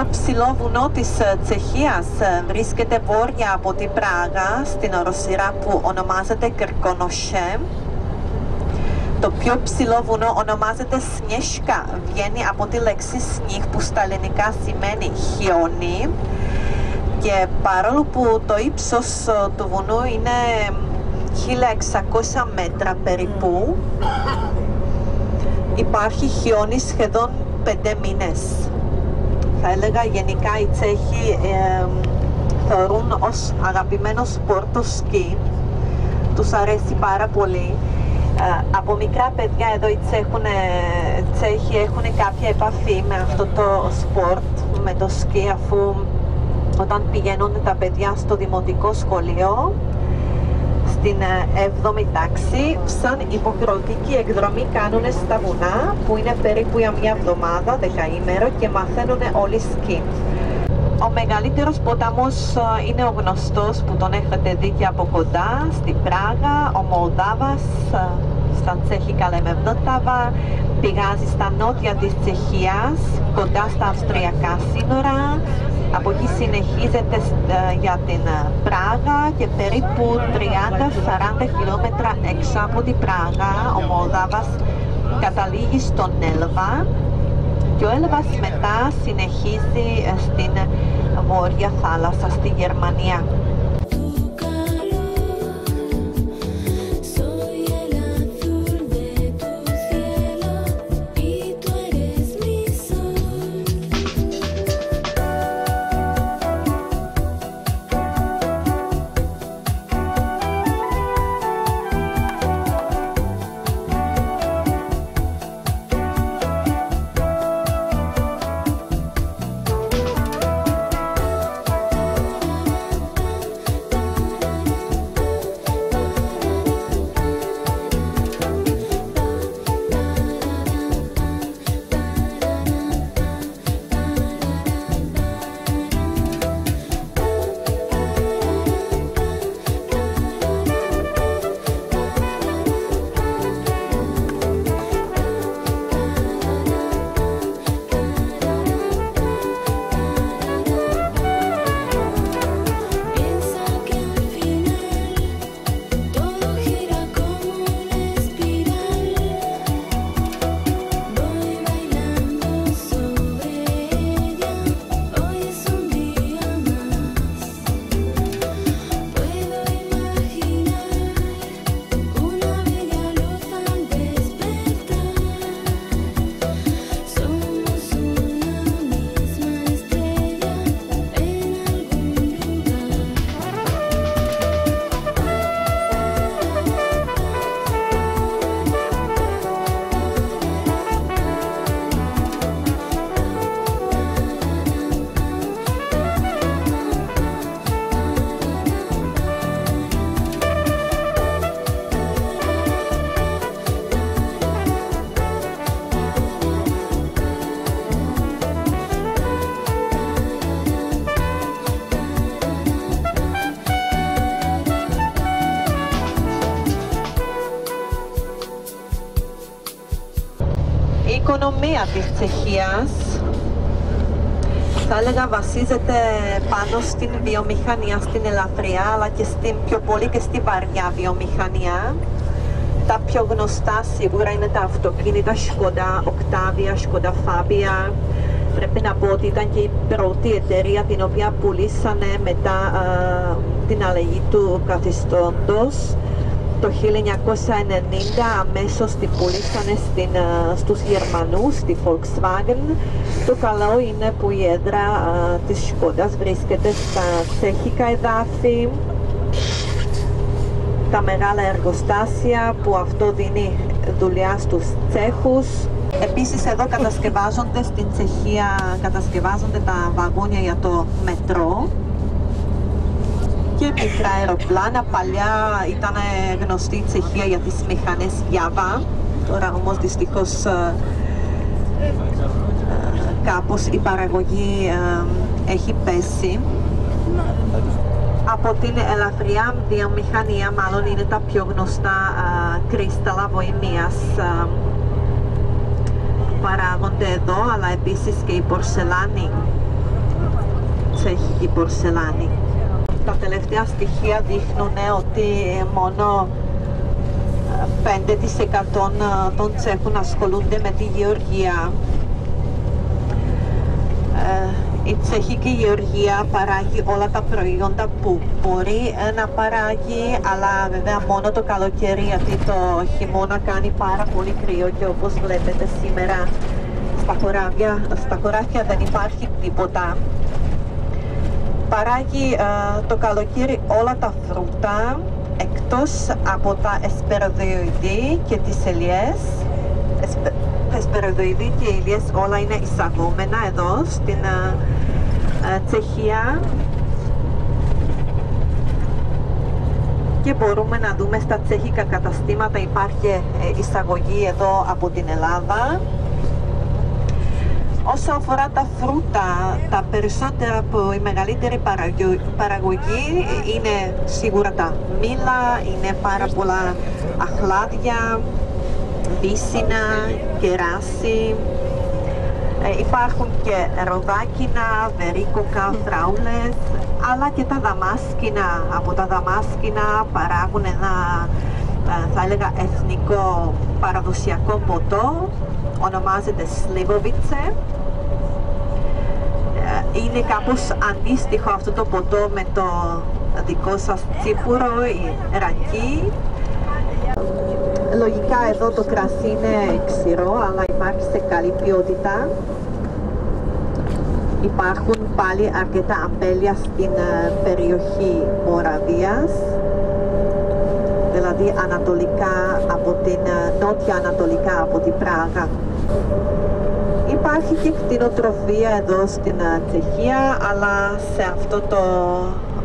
πιο ψηλό βουνό της Τσεχίας βρίσκεται βόρεια από την Πράγα, στην οροσειρά που ονομάζεται Κρκονοσέ. Το πιο ψηλό βουνό ονομάζεται Σνιέσκα, βγαίνει από τη λέξη σνίχ που στα ελληνικά σημαίνει χιόνι. Και παρόλο που το ύψος του βουνού είναι 1600 μέτρα περίπου, υπάρχει χιόνι σχεδόν 5 μήνες. Θα έλεγα γενικά οι Τσέχοι θεωρούν ως αγαπημένο σπορ το σκι. Τους αρέσει πάρα πολύ. Από μικρά παιδιά εδώ οι Τσέχοι έχουν κάποια επαφή με αυτό το σπορτ, με το σκι, αφού όταν πηγαίνουν τα παιδιά στο δημοτικό σχολείο, στην 7η τάξη, σαν υποχρεωτική εκδρομή κάνουν στα βουνά, που είναι περίπου για μια εβδομάδα, δεκαήμερο, και μαθαίνουν όλοι σκι. Ο μεγαλύτερος ποταμός είναι ο γνωστός που τον έχετε δει και από κοντά, στην Πράγα, ο Μολδάβας, στα τσέχικα λέμε Βλτάβα, πηγάζει στα νότια της Τσεχίας, κοντά στα αυστριακά σύνορα. Από εκεί συνεχίζεται για την Πράγα και περίπου 30-40 χιλιόμετρα έξω από την Πράγα ο Μολδάβας καταλήγει στον Έλβα και ο Έλβας μετά συνεχίζει στην Βόρεια Θάλασσα, στη Γερμανία. Η οικονομία της Τσεχίας, θα έλεγα, βασίζεται πάνω στην βιομηχανία, στην ελαφριά αλλά και στην πιο πολύ και στην βαριά βιομηχανία. Τα πιο γνωστά σίγουρα είναι τα αυτοκίνητα Skoda Octavia, Skoda Fabia. Πρέπει να πω ότι ήταν και η πρώτη εταιρεία την οποία πουλήσανε μετά την αλλαγή του καθεστώντος. Το 1990 αμέσως την πουλήσανε στους Γερμανούς, στη Volkswagen. Το καλό είναι που η έδρα της Σκόντας βρίσκεται στα τσέχικα εδάφη, τα μεγάλα εργοστάσια που αυτό δίνει δουλειά στους Τσέχους. Επίσης εδώ κατασκευάζονται στην Τσεχία, κατασκευάζονται τα βαγόνια για το μετρό και μικρά αεροπλάνα. Παλιά ήταν γνωστή η Τσεχία για τις μηχανές Java, τώρα όμως δυστυχώς κάπως η παραγωγή έχει πέσει. Από την ελαφριά βιομηχανία μάλλον είναι τα πιο γνωστά κρύσταλλα Βοημίας που παράγονται εδώ, αλλά επίσης και η πορσελάνη. τσέχικη πορσελάνη. Τα τελευταία στοιχεία δείχνουν ότι μόνο 5% των Τσέχων ασχολούνται με τη γεωργία. Η τσεχική γεωργία παράγει όλα τα προϊόντα που μπορεί να παράγει, αλλά βέβαια μόνο το καλοκαίρι, γιατί το χειμώνα κάνει πάρα πολύ κρύο και όπως βλέπετε σήμερα στα χωράφια δεν υπάρχει τίποτα. Παράγει το καλοκαίρι όλα τα φρούτα, εκτός από τα εσπεριδοειδή και τις ελιές. Τα εσπεριδοειδή και οι ελιές όλα είναι εισαγόμενα εδώ στην Τσεχία και μπορούμε να δούμε στα τσεχικά καταστήματα, υπάρχει εισαγωγή εδώ από την Ελλάδα. Όσον αφορά τα φρούτα, τα περισσότερα που η μεγαλύτερη παραγωγή είναι σίγουρα τα μήλα, είναι πάρα πολλά αχλάδια, βύσσινα, κεράσι, υπάρχουν και ροδάκινα, βερίκοκα, φράουλες, αλλά και τα δαμάσκηνα. Από τα δαμάσκηνα παράγουν ένα, θα έλεγα, εθνικό παραδοσιακό ποτό, ονομάζεται Slibovice. Είναι κάπως αντίστοιχο αυτό το ποτό με το δικό σας τσίπουρο ή ρακί. Λογικά εδώ το κρασί είναι ξηρό, αλλά υπάρχει σε καλή ποιότητα. Υπάρχουν πάλι αρκετά αμπέλια στην περιοχή Μοραβίας, δηλαδή ανατολικά από την νότια-ανατολικά από την Πράγα. Υπάρχει και κτηνοτροφία εδώ στην Τσεχία, αλλά σε αυτό το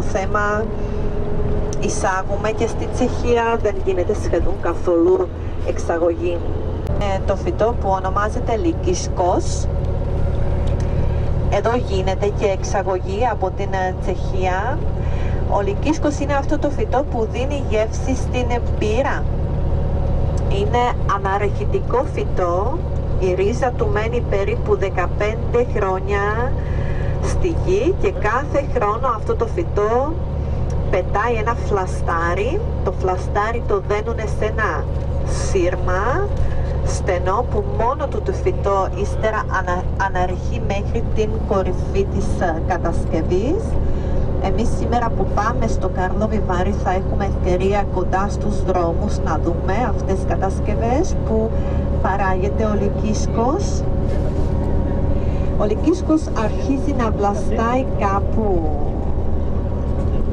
θέμα εισάγουμε και στη Τσεχία δεν γίνεται σχεδόν καθόλου εξαγωγή. Το φυτό που ονομάζεται λυκισκός. Εδώ γίνεται και εξαγωγή από την Τσεχία. Ο λυκίσκος είναι αυτό το φυτό που δίνει γεύση στην πύρα. Είναι αναρρεχητικό φυτό. Η ρίζα του μένει περίπου 15 χρόνια στη γη και κάθε χρόνο αυτό το φυτό πετάει ένα φλαστάρι. Το φλαστάρι το δένουν σε ένα σύρμα στενό που μόνο του το φυτό ύστερα αναρρυχεί μέχρι την κορυφή της κατασκευής. Εμείς σήμερα που πάμε στο Καρλόβι Βάρι θα έχουμε ευκαιρία κοντά στους δρόμους να δούμε αυτές τις κατασκευές που παράγεται ο λυκίσκος. Ο λυκίσκος αρχίζει να βλαστάει κάπου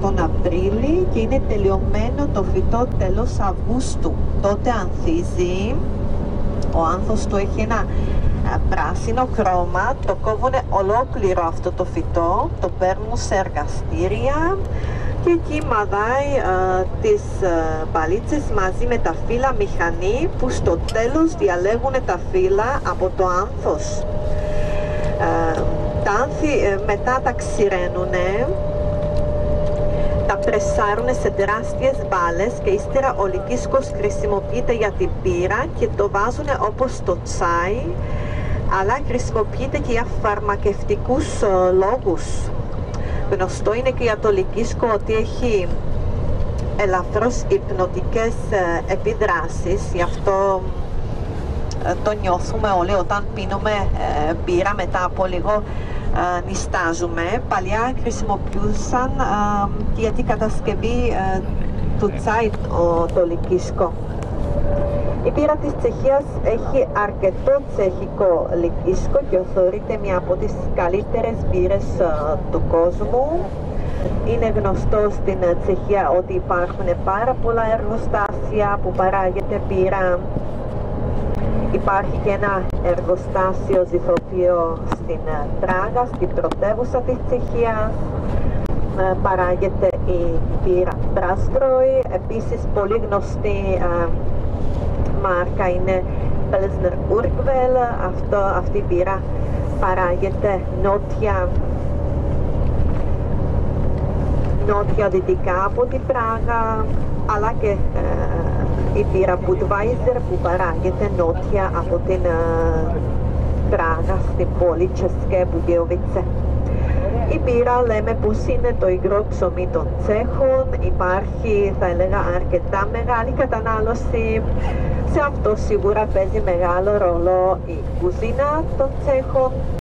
τον Απρίλη και είναι τελειωμένο το φυτό τέλος Αυγούστου. Τότε ανθίζει, ο άνθος του έχει ένα πράσινο χρώμα, το κόβουνε ολόκληρο αυτό το φυτό, το παίρνουν σε εργαστήρια και εκεί μαδάει τις μπαλίτσες μαζί με τα φύλλα μηχανή, που στο τέλος διαλέγουν τα φύλλα από το άνθος. Τα άνθη μετά τα ξηραίνουνε, τα πρεσάρουνε σε τεράστιες μπάλες και ύστερα ο λυκίσκος χρησιμοποιείται για την πύρα και το βάζουνε όπως το τσάι, αλλά χρησιμοποιείται και για φαρμακευτικούς λόγους. Γνωστό είναι και για το λυκίσκο ότι έχει ελαφρώς υπνοτικές επιδράσεις, γι' αυτό το νιώθουμε όλοι όταν πίνουμε πύρα, μετά από λίγο νηστάζουμε. Παλιά χρησιμοποιούσαν και για την κατασκευή του τσάι το λυκίσκο. Η πύρα της Τσεχίας έχει αρκετό τσεχικό λυκίσκο και θεωρείται μια από τις καλύτερες πύρες του κόσμου. Είναι γνωστό στην Τσεχία ότι υπάρχουν πάρα πολλά εργοστάσια που παράγεται πύρα. Υπάρχει και ένα εργοστάσιο ζυθοποιείο στην Πράγα, στην πρωτεύουσα της Τσεχίας. Παράγεται η πύρα Μπράστροϊ. Επίσης πολύ γνωστή μάρκα είναι Pilsner Urquell. Αυτή η πύρα παράγεται νότια-δυτικά από την Πράγα, αλλά και η πύρα Budweiser που παράγεται νότια από την Πράγα στην πόλη České Budějovice. Η μπύρα λέμε πως είναι το υγρό ψωμί των Τσέχων, υπάρχει θα έλεγα αρκετά μεγάλη κατανάλωση. Σε αυτό σίγουρα παίζει μεγάλο ρόλο η κουζίνα των Τσέχων.